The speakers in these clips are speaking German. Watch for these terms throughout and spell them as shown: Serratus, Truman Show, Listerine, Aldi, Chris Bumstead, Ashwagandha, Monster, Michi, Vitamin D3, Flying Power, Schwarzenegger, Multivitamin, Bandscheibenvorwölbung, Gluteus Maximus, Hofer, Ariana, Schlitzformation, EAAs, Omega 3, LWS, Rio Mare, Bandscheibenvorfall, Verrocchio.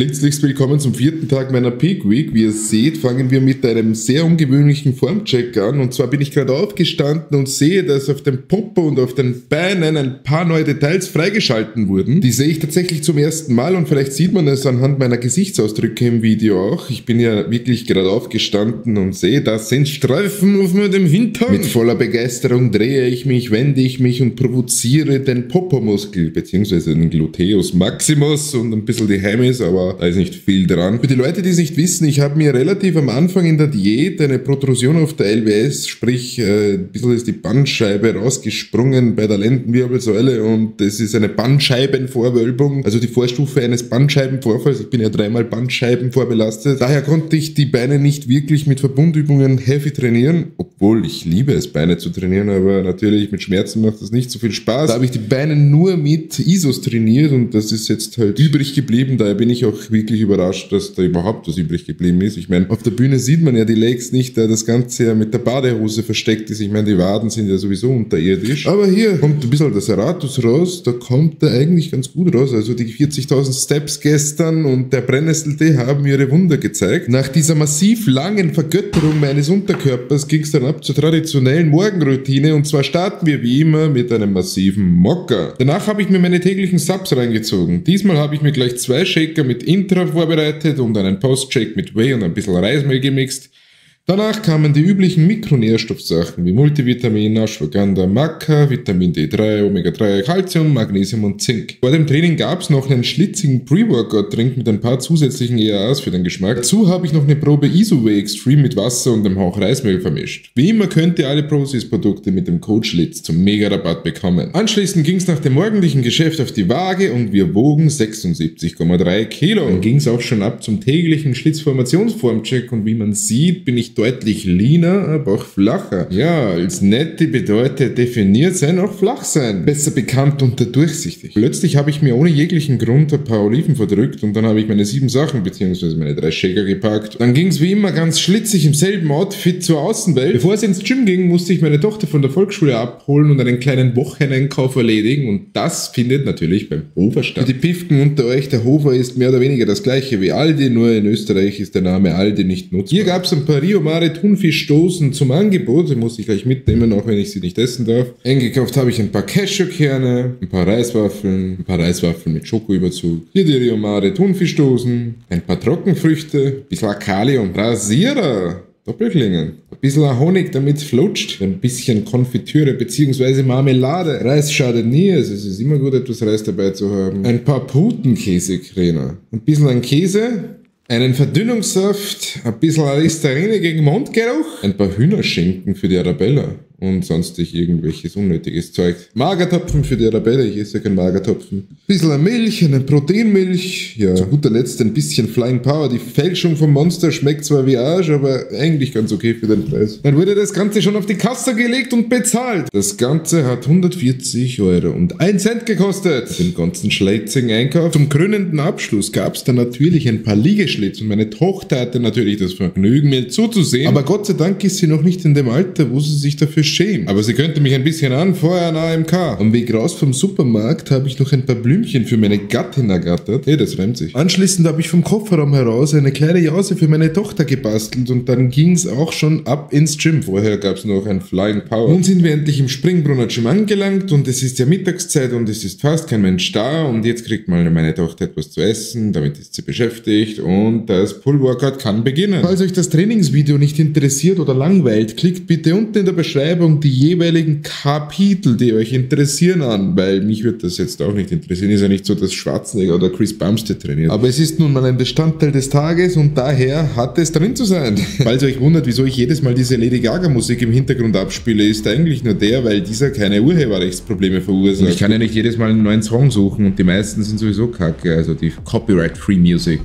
Herzlichst willkommen zum vierten Tag meiner Peak Week. Wie ihr seht, fangen wir mit einem sehr ungewöhnlichen Formcheck an. Und zwar bin ich gerade aufgestanden und sehe, dass auf dem Popo und auf den Beinen ein paar neue Details freigeschalten wurden. Die sehe ich tatsächlich zum ersten Mal und vielleicht sieht man es anhand meiner Gesichtsausdrücke im Video auch. Ich bin ja wirklich gerade aufgestanden und sehe, das sind Streifen auf dem Hintern. Mit voller Begeisterung drehe ich mich, wende ich mich und provoziere den Popo-Muskel, beziehungsweise den Gluteus Maximus und ein bisschen die Heimis, aber da ist nicht viel dran. Für die Leute, die es nicht wissen, ich habe mir relativ am Anfang in der Diät eine Protrusion auf der LWS, sprich ein bisschen ist die Bandscheibe rausgesprungen bei der Lendenwirbelsäule und es ist eine Bandscheibenvorwölbung, also die Vorstufe eines Bandscheibenvorfalls. Ich bin ja dreimal bandscheibenvorbelastet. Daher konnte ich die Beine nicht wirklich mit Verbundübungen heavy trainieren, obwohl ich liebe es, Beine zu trainieren, aber natürlich mit Schmerzen macht das nicht so viel Spaß. Da habe ich die Beine nur mit Isos trainiert und das ist jetzt halt übrig geblieben. Daher bin ich auch wirklich überrascht, dass da überhaupt was übrig geblieben ist. Ich meine, auf der Bühne sieht man ja die Legs nicht, da das Ganze ja mit der Badehose versteckt ist. Ich meine, die Waden sind ja sowieso unterirdisch. Aber hier kommt ein bisschen der Serratus raus, da kommt er eigentlich ganz gut raus. Also die 40.000 Steps gestern und der Brennnesseltee haben ihre Wunder gezeigt. Nach dieser massiv langen Vergötterung meines Unterkörpers ging es dann ab zur traditionellen Morgenroutine und zwar starten wir wie immer mit einem massiven Maca. Danach habe ich mir meine täglichen Subs reingezogen. Diesmal habe ich mir gleich zwei Shaker mit Intra vorbereitet und einen Post-Shake mit Whey und ein bisschen Reismehl gemixt. Danach kamen die üblichen Mikronährstoffsachen wie Multivitamin, Ashwagandha, Maca, Vitamin D3, Omega 3, Calcium, Magnesium und Zink. Vor dem Training gab es noch einen schlitzigen Pre-Workout-Trink mit ein paar zusätzlichen EAAs für den Geschmack. Dazu habe ich noch eine Probe Iso Whey Extreme mit Wasser und einem Hauch Reismehl vermischt. Wie immer könnt ihr alle Prozis-Produkte mit dem Code-Schlitz zum Mega-Rabatt bekommen. Anschließend ging es nach dem morgendlichen Geschäft auf die Waage und wir wogen 76,3 Kilo. Dann ging es auch schon ab zum täglichen Schlitzformationsformcheck und wie man sieht, bin ich deutlich leaner, aber auch flacher. Ja, als Netty bedeutet definiert sein, auch flach sein. Besser bekannt unter durchsichtig. Plötzlich habe ich mir ohne jeglichen Grund ein paar Oliven verdrückt und dann habe ich meine 7 Sachen bzw. meine 3 Shaker gepackt. Dann ging es wie immer ganz schlitzig im selben Outfit zur Außenwelt. Bevor es ins Gym ging, musste ich meine Tochter von der Volksschule abholen und einen kleinen Wocheneinkauf erledigen und das findet natürlich beim Hofer statt. Für die Pifken unter euch, der Hofer ist mehr oder weniger das gleiche wie Aldi, nur in Österreich ist der Name Aldi nicht nutzbar. Hier gab es ein paar Rio Mare Thunfischdosen zum Angebot, die muss ich gleich mitnehmen, auch wenn ich sie nicht essen darf. Eingekauft habe ich ein paar Cashewkerne, ein paar Reiswaffeln mit Schokoüberzug, hier die Rio Mare Thunfischdosen, ein paar Trockenfrüchte, ein bisschen Kali und Rasierer. Doppelklingen. Ein bisschen Honig, damit es flutscht. Ein bisschen Konfitüre bzw. Marmelade. Reis schadet nie, also es ist immer gut, etwas Reis dabei zu haben. Ein paar Putenkäsekräner. Ein bisschen an Käse. Einen Verdünnungssaft, ein bisschen Listerine gegen Mundgeruch, ein paar Hühnerschinken für die Arabella und sonstig irgendwelches unnötiges Zeug. Magertopfen für die Arabella, ich esse ja keinen Magertopfen. Ein bisschen Milch, eine Proteinmilch, ja, zu guter Letzt ein bisschen Flying Power. Die Fälschung vom Monster schmeckt zwar wie Arsch, aber eigentlich ganz okay für den Preis. Dann wurde das Ganze schon auf die Kasse gelegt und bezahlt. Das Ganze hat 140,01 € gekostet. Mit dem ganzen schlätzigen Einkauf. Zum krönenden Abschluss gab es dann natürlich ein paar Liegestütze und meine Tochter hatte natürlich das Vergnügen, mir zuzusehen. Aber Gott sei Dank ist sie noch nicht in dem Alter, wo sie sich dafür schämen. Aber sie könnte mich ein bisschen anfeuern, AMK. Am Weg raus vom Supermarkt habe ich noch ein paar Blümchen für meine Gattin ergattert. Hey, das reimt sich. Anschließend habe ich vom Kofferraum heraus eine kleine Jause für meine Tochter gebastelt und dann ging es auch schon ab ins Gym. Vorher gab es noch ein Flying Power. Nun sind wir endlich im Springbrunner Gym angelangt und es ist ja Mittagszeit und es ist fast kein Mensch da und jetzt kriegt mal meine Tochter etwas zu essen, damit ist sie beschäftigt und das Pull-Workout kann beginnen. Falls euch das Trainingsvideo nicht interessiert oder langweilt, klickt bitte unten in der Beschreibung die jeweiligen Kapitel, die euch interessieren an, weil mich wird das jetzt auch nicht interessieren. Ist ja nicht so, dass Schwarzenegger oder Chris Bumstead trainiert. Aber es ist nun mal ein Bestandteil des Tages und daher hat es drin zu sein. Falls euch wundert, wieso ich jedes Mal diese Lady Gaga Musik im Hintergrund abspiele, ist eigentlich nur der, weil dieser keine Urheberrechtsprobleme verursacht. Und ich kann ja nicht jedes Mal einen neuen Song suchen und die meisten sind sowieso kacke, also die Copyright-Free Music.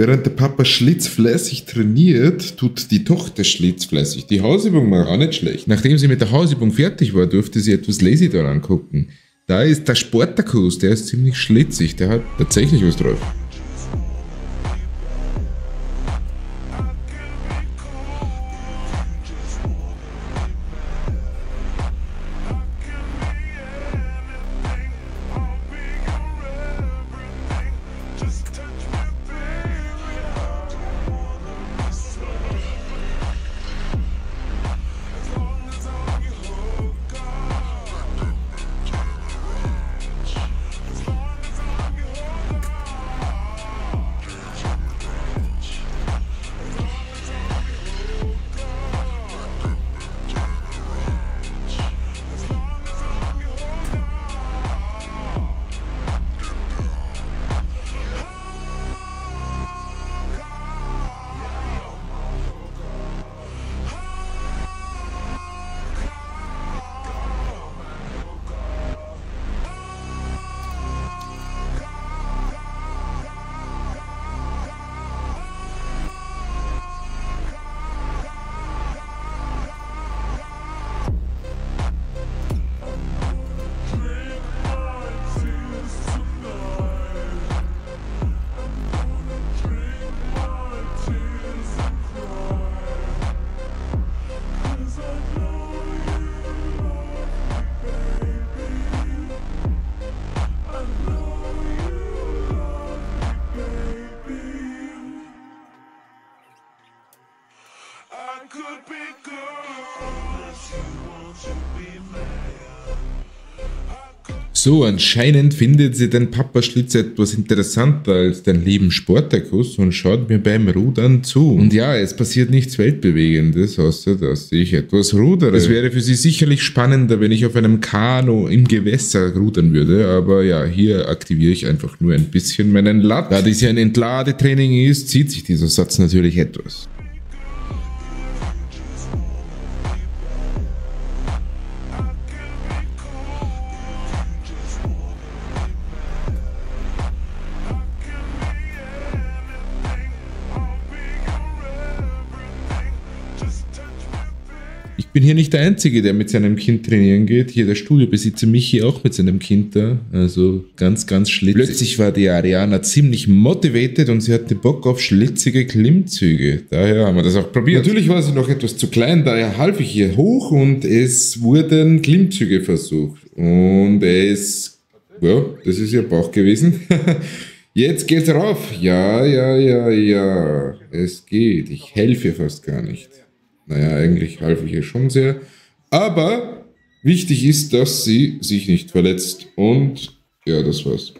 Während der Papa schlitzfleißig trainiert, tut die Tochter schlitzfleißig die Hausübung machen, auch nicht schlecht. Nachdem sie mit der Hausübung fertig war, durfte sie etwas lazy daran gucken. Da ist der Sportakus, der ist ziemlich schlitzig, der hat tatsächlich was drauf. So, anscheinend findet sie den Papaschlitz etwas interessanter als dein lieben Sportakus und schaut mir beim Rudern zu. Und ja, es passiert nichts Weltbewegendes, außer dass ich etwas rudere. Es wäre für sie sicherlich spannender, wenn ich auf einem Kanu im Gewässer rudern würde, aber ja, hier aktiviere ich einfach nur ein bisschen meinen Latt. Da dies ja ein Entladetraining ist, zieht sich dieser Satz natürlich etwas. Ich bin hier nicht der Einzige, der mit seinem Kind trainieren geht. Hier der Studiobesitzer Michi auch mit seinem Kind da. Also ganz, ganz schlitzig. Plötzlich war die Ariana ziemlich motiviert und sie hatte Bock auf schlitzige Klimmzüge. Daher haben wir das auch probiert. Natürlich war sie noch etwas zu klein, daher half ich ihr hoch und es wurden Klimmzüge versucht. Und es... ja, das ist ihr Bauch gewesen. Jetzt geht's rauf. Ja, ja, ja, ja. Es geht. Ich helfe fast gar nicht. Naja, eigentlich half ich ihr schon sehr. Aber wichtig ist, dass sie sich nicht verletzt. Und ja, das war's.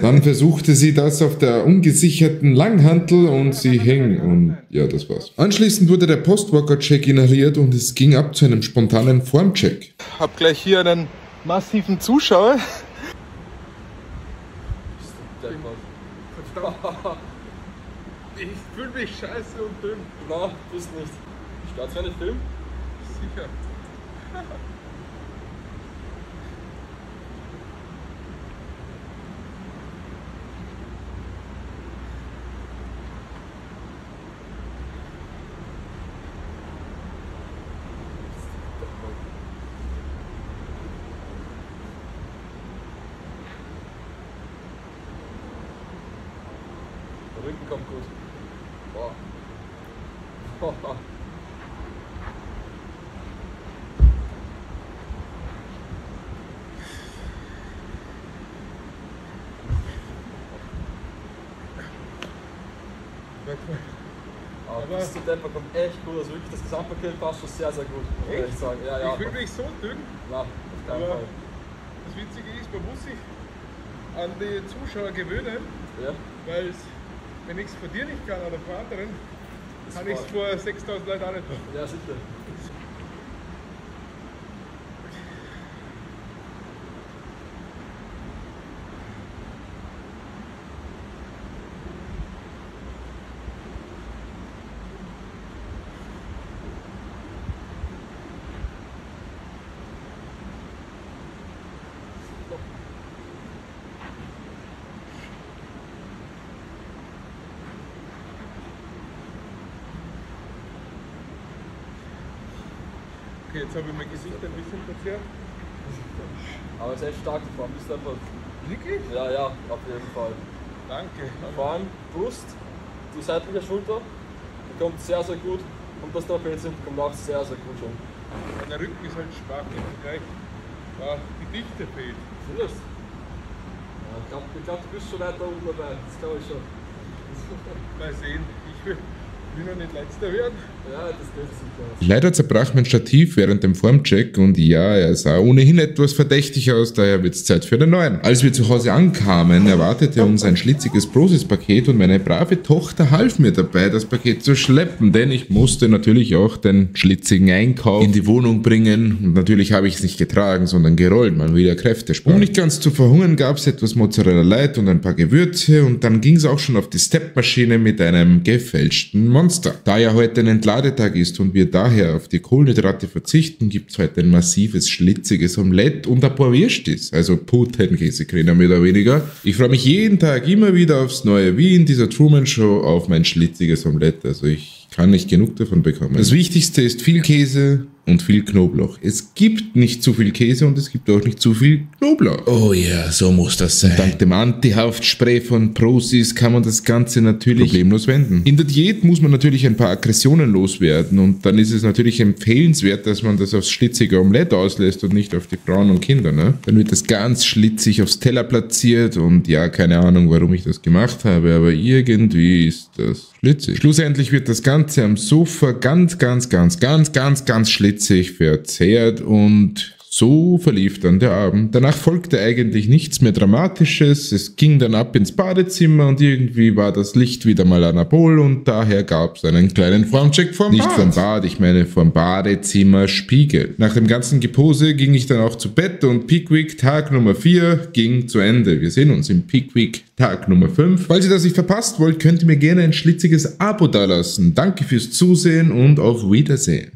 Dann versuchte sie das auf der ungesicherten Langhantel und sie hing. Und ja, das war's. Anschließend wurde der Post-Workout-Check inhaliert und es ging ab zu einem spontanen Formcheck. Ich hab gleich hier einen massiven Zuschauer. Ich fühle mich scheiße und dünn. Na, das nicht. Start's ja nicht Film? Sicher. Der Rücken kommt gut. Boah. Boah. Das Temper kommt echt gut, also wirklich das Gesamtpaket passt schon sehr, sehr gut, muss ich sagen. Ja, ja. Ich fühle mich so dünn, ja, aber das Witzige ist, man muss sich an die Zuschauer gewöhnen, ja. Weil wenn ich es von dir nicht kann oder von anderen, das kann ich es vor 6000 Leuten auch nicht machen. Ja, sicher. Okay, jetzt habe ich mein Gesicht ein bisschen verzerrt. Aber es ist echt stark gefahren, bist du einfach. Wirklich? Ja, ja, auf jeden Fall. Danke. Vor allem Brust, die seitliche Schulter, die kommt sehr, sehr gut. Und das Trapezium kommt auch sehr, sehr gut schon. Der Rücken ist halt schwach im Vergleich. Ja, die Dichte fehlt. Findest du? Ja, ich glaube, du bist schon weiter oben dabei. Das glaube ich schon. Mal sehen. Ich will noch nicht letzter werden. Ja, das geht sicher. Leider zerbrach mein Stativ während dem Formcheck und ja, er sah ohnehin etwas verdächtig aus, daher wird's Zeit für den neuen. Als wir zu Hause ankamen, erwartete uns ein schlitziges Prozis-Paket und meine brave Tochter half mir dabei, das Paket zu schleppen, denn ich musste natürlich auch den schlitzigen Einkauf in die Wohnung bringen und natürlich habe ich es nicht getragen, sondern gerollt, man will ja Kräfte sparen. Um nicht ganz zu verhungern, gab's etwas Mozzarella Light und ein paar Gewürze und dann ging's auch schon auf die Stepmaschine mit einem gefälschten Monster. Da ja heute ein Entladetag ist und wir daher auf die Kohlenhydrate verzichten, gibt es heute ein massives, schlitziges Omelett und ein paar Würstis, also Putenkäsekräner mehr oder weniger. Ich freue mich jeden Tag immer wieder aufs neue wie in dieser Truman Show auf mein schlitziges Omelett, also ich kann nicht genug davon bekommen. Das Wichtigste ist viel Käse und viel Knoblauch. Es gibt nicht zu viel Käse und es gibt auch nicht zu viel Knoblauch. Oh ja, yeah, so muss das sein. Und dank dem Antihaftspray von Prozis kann man das Ganze natürlich problemlos wenden. In der Diät muss man natürlich ein paar Aggressionen loswerden und dann ist es natürlich empfehlenswert, dass man das aufs schlitzige Omelett auslässt und nicht auf die Frauen und Kinder, ne? Dann wird das ganz schlitzig aufs Teller platziert und ja, keine Ahnung, warum ich das gemacht habe, aber irgendwie ist das schlitzig. Schlussendlich wird das Ganze am Sofa ganz schlitzig verzehrt und so verlief dann der Abend. Danach folgte eigentlich nichts mehr Dramatisches, es ging dann ab ins Badezimmer und irgendwie war das Licht wieder mal anabol und daher gab es einen kleinen Formcheck vom Bad. Nicht vom Bad, ich meine vom Badezimmerspiegel. Nach dem ganzen Gepose ging ich dann auch zu Bett und Pickwick Tag Nummer 4 ging zu Ende. Wir sehen uns im Pickwick Tag Nummer 5. Falls ihr das nicht verpasst wollt, könnt ihr mir gerne ein schlitziges Abo dalassen. Danke fürs Zusehen und auf Wiedersehen.